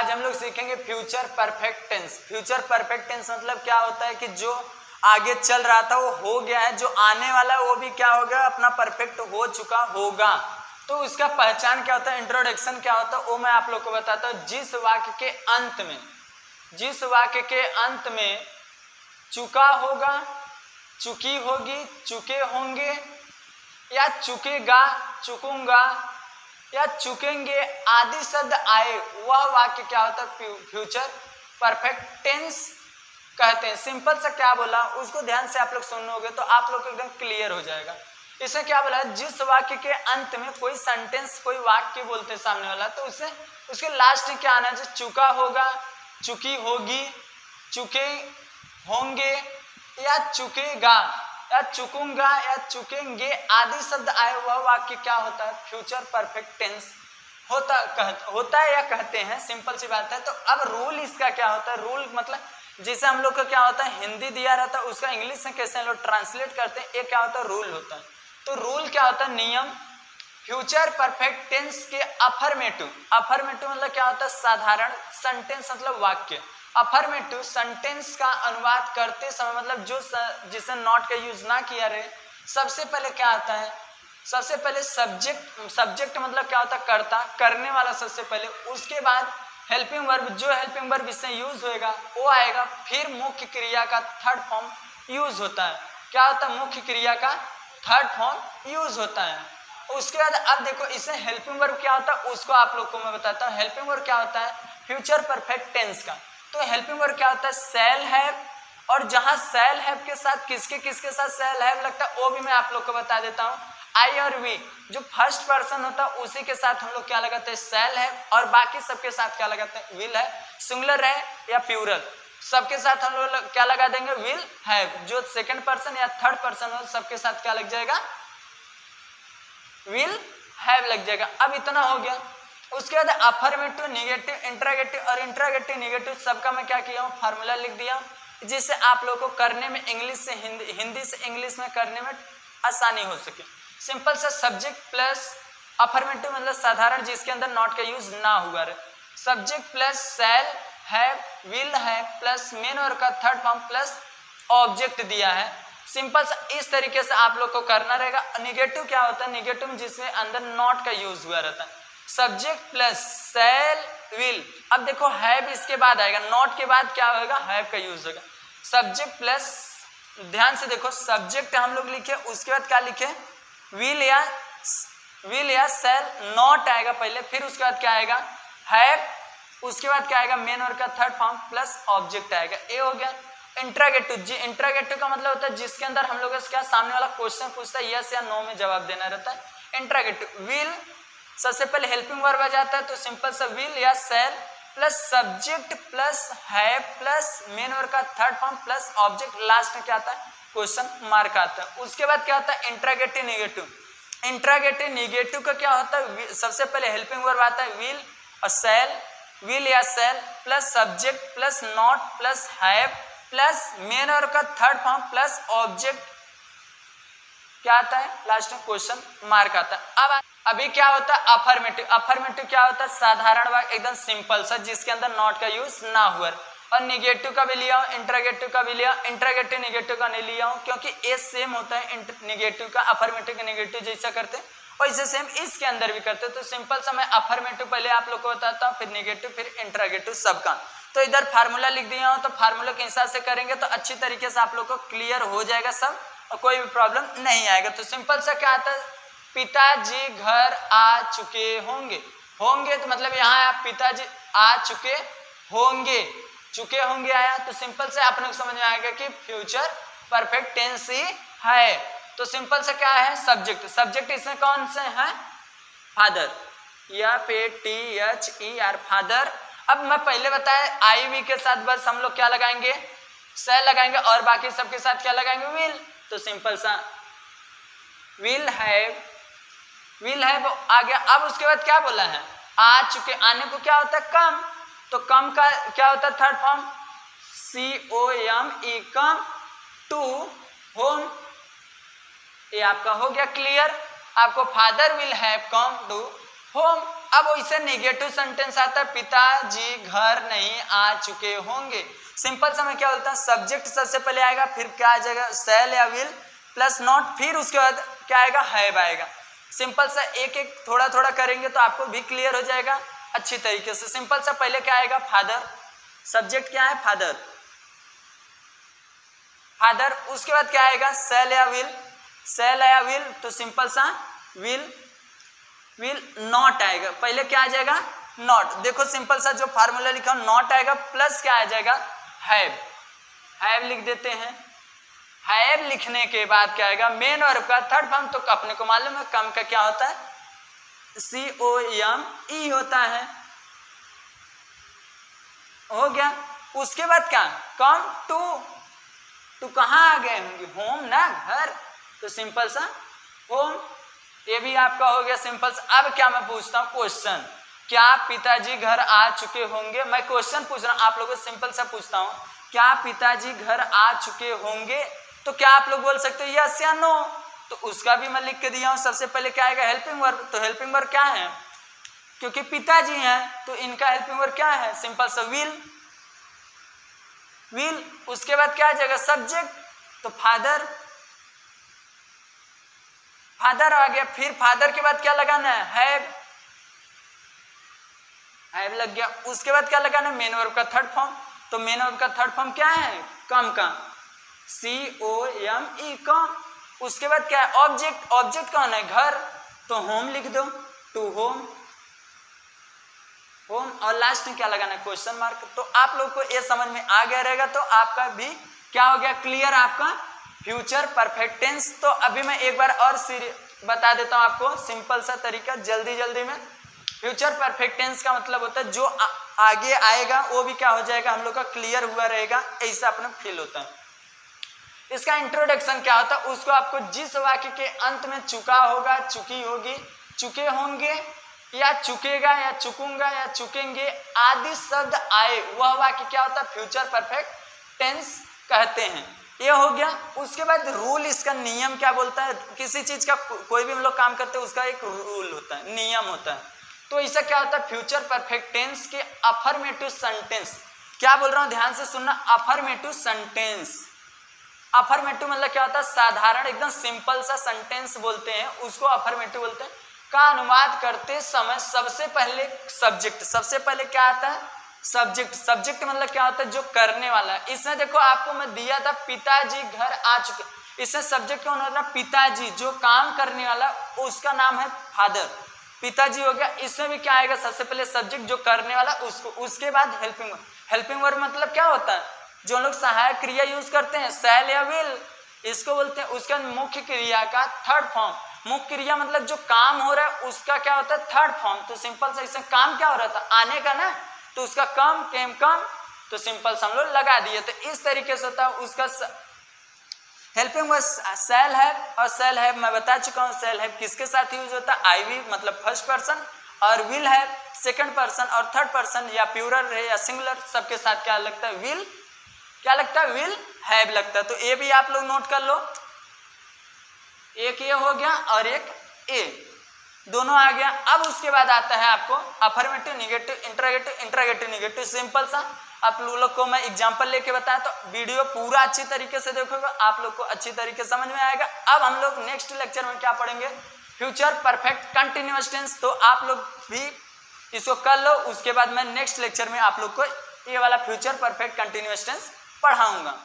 आज हम लोग सीखेंगे future perfect tense. Future perfect tense मतलब क्या होता है कि जो आगे चल रहा था वो हो गया है, जो आने वाला है वो भी क्या हो गया, अपना परफेक्ट हो चुका होगा। तो उसका पहचान क्या होता है, इंट्रोडक्शन क्या होता है, वो मैं आप लोग को बताता हूँ। जिस वाक्य के अंत में चुका होगा, चुकी होगी, चुके होंगे, या चुकेगा, चुकूंगा, या चुकेंगे आदि शब्द आए, वह वाक्य क्या होता है, फ्यूचर परफेक्ट टेंस कहते हैं। सिंपल सा क्या बोला उसको ध्यान से आप लोग सुनोगे तो आप लोग एकदम क्लियर हो जाएगा। इसमें क्या बोला, जिस वाक्य के अंत में कोई सेंटेंस, कोई वाक्य बोलते हैं सामने वाला, तो उसे उसके लास्ट में क्या आना चाहिए, चुका होगा, चुकी होगी, चुके होंगे, या चुकेगा, या चुकूंगा, या चुकेंगे आदि शब्द आए, वह वाक्य क्या होता है, फ्यूचर परफेक्ट टेंस होता है या कहते हैं। सिंपल सी बात है। तो अब रूल इसका क्या होता है, रूल मतलब जैसे हम लोग का क्या होता है, हिंदी दिया रहता है उसका इंग्लिश में कैसे हम लोग ट्रांसलेट करते हैं, ये क्या होता है, रूल होता है। तो रूल क्या होता है, नियम। फ्यूचर परफेक्ट टेंस के अफर्मेटिव मतलब क्या होता है, साधारण। सेंटेंस मतलब वाक्य। अफर्मेटिव सेंटेंस का अनुवाद करते समय मतलब जो जिसे नॉट का यूज ना किया रहे, सबसे पहले क्या आता है, सबसे पहले सब्जेक्ट मतलब क्या होता है, कर्ता, करने वाला सबसे पहले, उसके बाद हेल्पिंग वर्ब, जो हेल्पिंग वर्ब इसमें यूज होएगा वो आएगा, फिर मुख्य क्रिया का थर्ड फॉर्म यूज होता है। क्या होता है, मुख्य क्रिया का थर्ड फॉर्म यूज होता है। उसके बाद अब देखो इसे हेल्पिंग वर्ब क्या होता है उसको आप लोग को मैं बताता हूँ। हेल्पिंग वर्ब क्या होता है फ्यूचर परफेक्ट टेंस का, तो हेल्पिंग वर्ब क्या होता है, शैल हैव। और जहाँ शैल हैव के साथ किसके साथ शैल हैव लगता है वो भी मैं आप लोग को बता देता हूँ। आई और वी, जो फर्स्ट पर्सन होता है उसी के साथ हम लोग क्या लगाते हैं, शैल हैव, और बाकी सबके साथ क्या लगाते हैं, विल है, सिंगुलर है या प्लूरल, सबके साथ हम लोग क्या लगा देंगे, विल हैव। जो सेकेंड पर्सन या थर्ड पर्सन हो सबके साथ क्या लग जाएगा, विल हैव लग जाएगा। अब इतना हो गया। उसके बाद अफर्मेटिव, नेगेटिव, इंटरगेटिव और इंटरगेटिव नेगेटिव सबका मैं क्या किया हूँ, फार्मूला लिख दिया हूँ, जिससे आप लोगों को करने में इंग्लिश से हिंदी से इंग्लिश में करने में आसानी हो सके। सिंपल सा, सब्जेक्ट प्लस अफर्मेटिव मतलब साधारण, जिसके अंदर नॉट का यूज ना हुआ रहे, subject plus shall have, will have, plus main verb का थर्ड फॉर्म, प्लस ऑब्जेक्ट दिया है। सिंपल सा इस तरीके से आप लोग को करना रहेगा। नेगेटिव क्या होता है, नेगेटिव जिसमें अंदर नॉट का यूज हुआ रहता है, सब्जेक्ट प्लस शैल विल। अब देखो हैव इसके बाद आएगा, नॉट के बाद क्या होगा, हैव का यूज होगा। सब्जेक्ट प्लस, ध्यान से देखो, सब्जेक्ट हम लोग लिखे, उसके बाद क्या लिखे, विल या शैल, नॉट आएगा पहले, फिर उसके बाद क्या आएगा, हैव, उसके बाद क्या आएगा, मेन वर्ब का थर्ड फॉर्म, प्लस ऑब्जेक्ट आएगा। ये हो गया इंटरगेटिव। जी इंटरगेटिव का मतलब होता है जिसके अंदर हम लोग क्या सामने वाला क्वेश्चन पूछता है, यस या नो में जवाब देना रहता है, इंटरगेटिव। विल सबसे पहले हेल्पिंग वर्ब आ जाता है, तो सिंपल सा विल या shall plus subject plus have plus main verb का third form plus object, last में क्या आता है, क्वेश्चन मार्क आता है। उसके बाद क्या होता है, इंटरगेटिव नेगेटिव। इंटरगेटिव नेगेटिव का क्या होता है, सबसे पहले हेल्पिंग वर्ब आता है विल और शैल, विल या shall plus subject plus not plus have plus main verb का थर्ड फॉर्म प्लस ऑब्जेक्ट, क्या आता है, लास्ट में क्वेश्चन मार्क आता है। अब अभी क्या होता है, अफर्मेटिव। अफर्मेटिव क्या होता है, साधारण वाक्य, एकदम सिंपल सा, जिसके अंदर नॉट का यूज ना हुआ। और नेगेटिव का भी लिया हूँ, इंटरगेटिव का भी लिया, इंटरगेटिव नेगेटिव का नहीं लिया हूँ क्योंकि ये सेम होता है, नेगेटिव का अफर्मेटिव का नेगेटिव जैसा करते हैं वैसे सेम इसके अंदर भी करते। तो सिंपल सा मैं अफर्मेटिव पहले आप लोग को बताता हूँ, फिर नेगेटिव, फिर इंटरगेटिव सबका। तो इधर फार्मूला लिख दिया हूँ, तो फार्मूला के हिसाब से करेंगे तो अच्छी तरीके से आप लोग को क्लियर हो जाएगा सब और कोई भी प्रॉब्लम नहीं आएगा। तो सिंपल सा क्या आता है, पिताजी घर आ चुके होंगे। होंगे तो मतलब यहाँ आप पिताजी आ चुके होंगे, चुके होंगे आया, तो सिंपल से आप लोग समझ में आएगा कि फ्यूचर परफेक्ट टेंस ही है। तो सिंपल से क्या है, सब्जेक्ट। सब्जेक्ट इसमें कौन से हैं, फादर, या पे THER फादर। अब मैं पहले बताया IV के साथ बस हम लोग क्या लगाएंगे, शैल लगाएंगे, और बाकी सबके साथ क्या लगाएंगे, विल। तो सिंपल सा विल हैव आ गया। अब उसके बाद क्या बोला है, आ चुके, आने को क्या होता है, कम, तो कम का क्या होता है third form, COME, come, to home. ये आपका हो गया क्लियर। आपको father will have come to home. अब वैसे नेगेटिव सेंटेंस आता है, पिताजी घर नहीं आ चुके होंगे। सिंपल सा मैं क्या बोलता हूँ, सब्जेक्ट सबसे पहले आएगा, फिर क्या आ जाएगा सेल या विल प्लस नॉट, फिर उसके बाद क्या आएगा हैव आएगा। सिंपल सा एक एक थोड़ा थोड़ा करेंगे तो आपको भी क्लियर हो जाएगा अच्छी तरीके से। सिंपल सा पहले क्या आएगा फादर, सब्जेक्ट क्या है फादर, फादर उसके बाद क्या आएगा सेल या विल, सेल या विल तो सिंपल सा विल नॉट आएगा, पहले क्या आ जाएगा नॉट। देखो सिंपल सा जो फार्मूला लिखा नॉट आएगा प्लस क्या आ जाएगा हैव, हैव लिख देते हैं। हैव लिखने के बाद क्या आएगा मेन वर्ब का थर्ड फॉर्म, तो अपने को मालूम है कम का क्या होता है COME होता है, हो गया। उसके बाद क्या कम टू कहाँ आ गए होंगे होम ना घर, तो सिंपल सा होम, ये भी आपका हो गया सिंपल सा। अब क्या मैं पूछता हूँ क्वेश्चन, क्या पिताजी घर आ चुके होंगे, मैं क्वेश्चन पूछ रहा हूँ आप लोगों से, सिंपल सा पूछता हूँ क्या पिताजी घर आ चुके होंगे, तो क्या आप लोग बोल सकते हो यस या नो, तो उसका भी मैं लिख के दिया हूँ। सबसे पहले क्या आएगा हेल्पिंग वर्ब, तो हेल्पिंग वर्ब क्या है क्योंकि पिताजी हैं तो इनका हेल्पिंग वर्ब क्या है सिंपल सा विल। उसके बाद क्या आ जाएगा सब्जेक्ट, तो फादर, फादर आ गया, फिर फादर के बाद क्या लगाना है हैव लग गया। उसके बाद क्या लगाना है मेन वर्ब का थर्ड फॉर्म, तो मेन वर्ब का थर्ड फॉर्म क्या है कम का COME कम। उसके बाद क्या है ऑब्जेक्ट, ऑब्जेक्ट कौन है घर, तो होम लिख दो टू होम होम, और लास्ट में क्या लगाना है क्वेश्चन मार्क। तो आप लोग को ये समझ में आ गया रहेगा, तो आपका भी क्या हो गया क्लियर आपका फ्यूचर परफेक्ट टेंस। तो अभी मैं एक बार और बता देता हूँ आपको सिंपल सा तरीका जल्दी जल्दी में। फ्यूचर परफेक्ट टेंस का मतलब होता है जो आगे आएगा वो भी क्या हो जाएगा हम लोग का क्लियर हुआ रहेगा, ऐसा अपना फील होता है। इसका इंट्रोडक्शन क्या होता है, उसको आपको जिस वाक्य के अंत में चुका होगा, चुकी होगी, चुके होंगे या चुकेगा या चुकूंगा या चुकेंगे आदि शब्द आए, वह वाक्य क्या होता है फ्यूचर परफेक्ट टेंस कहते हैं। ये हो गया। उसके बाद रूल, इसका नियम क्या बोलता है, किसी चीज़ का कोई भी हम लोग काम करते हैं उसका एक रूल होता है, नियम होता है। तो ऐसा क्या होता है फ्यूचर परफेक्ट टेंस के अफर्मेटिव सेंटेंस, क्या बोल रहा हूँ ध्यान से सुनना, अफर्मेटिव सेंटेंस। अफर्मेटिव मतलब क्या होता है साधारण एकदम सिंपल सा सेंटेंस बोलते हैं उसको अफर्मेटिव बोलते हैं। का अनुवाद करते समय सबसे पहले सब्जेक्ट, सबसे पहले क्या आता है सब्जेक्ट, सब्जेक्ट मतलब क्या होता है जो करने वाला है। इसमें देखो आपको मैं दिया था पिताजी घर आ चुके, इसमें सब्जेक्ट कौन होता है पिताजी, जो काम करने वाला उसका नाम है फादर, पिताजी हो गया। इसमें भी क्या आएगा सबसे पहले सब्जेक्ट जो करने वाला उसको, उसके बाद हेल्पिंग वर्ब, हेल्पिंग वर्ब मतलब क्या होता है जो लोग सहायक क्रिया यूज करते हैं शैल या विल इसको बोलते हैं। उसके बाद मुख्य क्रिया का थर्ड फॉर्म, मुख्य क्रिया मतलब जो काम हो रहा है उसका क्या होता है थर्ड फॉर्म, तो सिंपल सा इसमें काम क्या हो रहा था आने का ना, तो उसका कम केम कम, तो सिंपल सा हम लोग लगा दिए। तो इस तरीके से होता है उसका हेल्पिंग वर्ब सेल है, और सेल है मैं बता चुका हूँ सेल है किसके साथ यूज होता है आई वी मतलब फर्स्ट पर्सन, और विल है सेकंड पर्सन और थर्ड पर्सन या प्लूरल है या सिंगुलर, सबके साथ क्या लगता है विल, क्या लगता है विल हैव लगता है। तो ये भी आप लोग नोट कर लो, एक ये हो गया और एक ए, दोनों आ गया। अब उसके बाद आता है आपको affirmative negative interrogative, interrogative negative simple सा आप लोग को मैं एग्जांपल लेके बताया, तो वीडियो पूरा अच्छी तरीके से देखोगे आप लोग को अच्छी तरीके समझ में आएगा। अब हम लोग नेक्स्ट लेक्चर में क्या पढ़ेंगे फ्यूचर परफेक्ट कंटिन्यूअस टेंस, तो आप लोग भी इसको कर लो, उसके बाद मैं नेक्स्ट लेक्चर में आप लोग को ये वाला फ्यूचर परफेक्ट कंटिन्यूअस टेंस पढ़ाऊंगा।